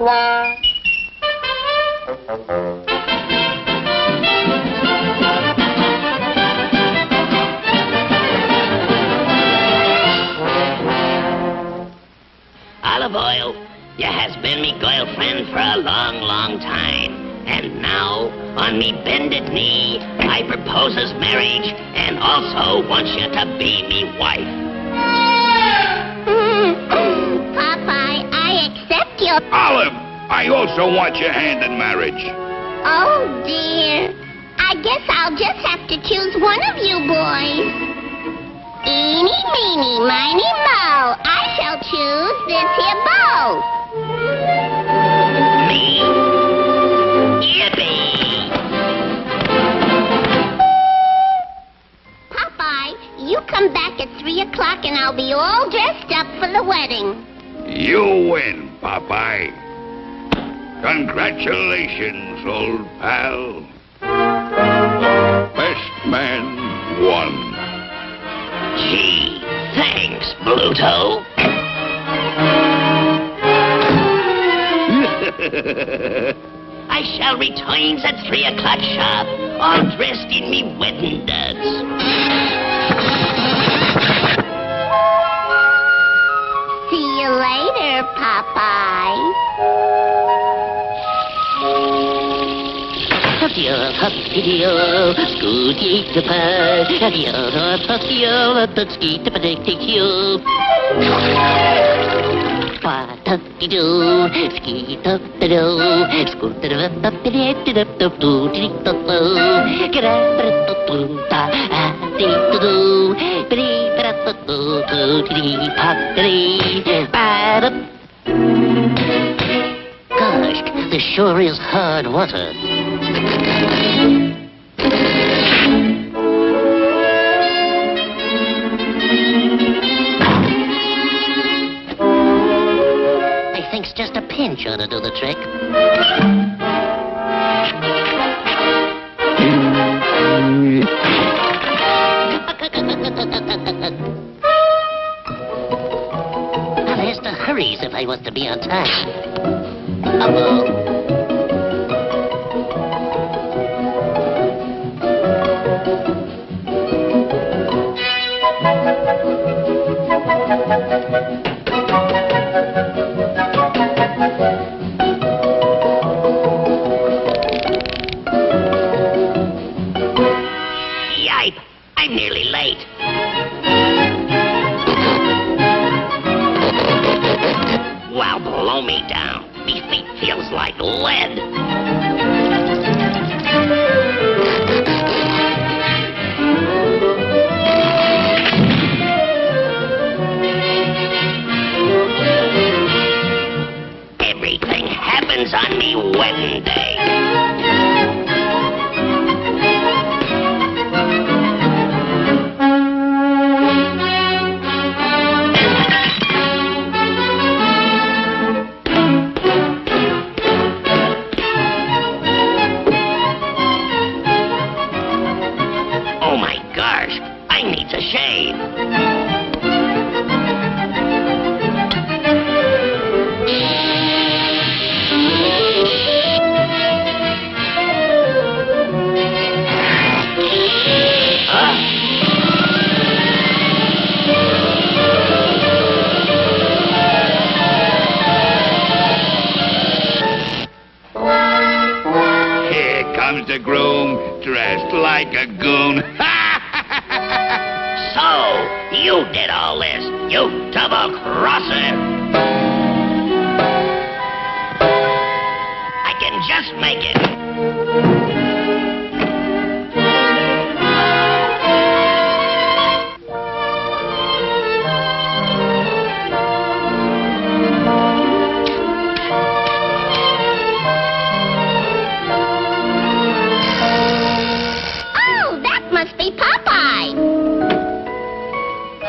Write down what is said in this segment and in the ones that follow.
blah. Olive Oil, you has been me girlfriend for a long, long time. And now, on me bended knee, I proposes marriage and also wants you to be me wife. Popeye, I accept you. Olive, I also want your hand in marriage. Oh, dear. I guess I'll just have to choose one of you boys. Eeny, meeny, miny, mo. I shall choose this here bow. Me? Yippee! Popeye, you come back at 3 o'clock and I'll be all dressed up for the wedding. You win, Popeye. Congratulations, old pal. Best man won. Gee, thanks, Bluto. I shall return at 3 o'clock sharp, all dressed in me wedding duds. See you later, Popeye. Gosh, this sure is hard water. I think's just a pinch ought to do the trick. I'll have to hurry if I want to be on time. Uh-oh. I'm nearly late. Wow, blow me down. Me feet feels like lead. Everything happens on me wedding day. Shave. Here comes the groom, dressed like a goon. So, you did all this, you double-crosser! I can just make it. Oh, that must be Popeye!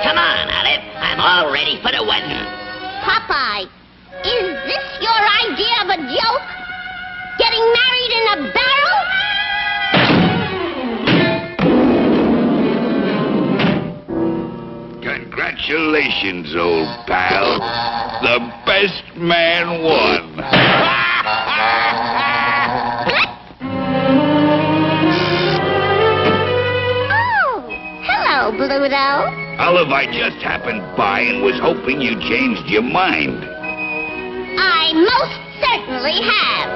Come on, Olive. I'm all ready for the wedding. Popeye, is this your idea of a joke? Getting married in a barrel? Congratulations. Congratulations, old pal. The best man won. Oh, hello, Bluto. Olive, I just happened by and was hoping you changed your mind. I most certainly have.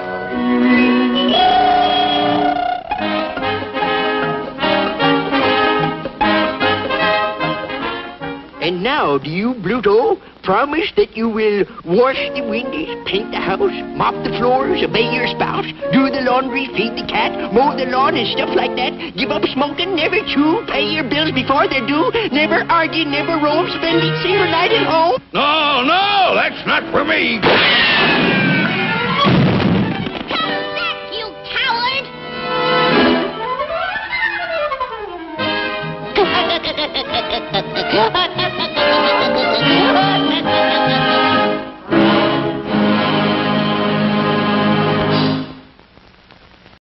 And now, do you, Bluto, promise that you will wash the windows, paint the house, mop the floors, obey your spouse, do the laundry, feed the cat, mow the lawn and stuff like that, give up smoking, never chew, pay your bills before they're due, never argue, never roam, spend each single night at home? No, no, that's not for me. Come back, you coward!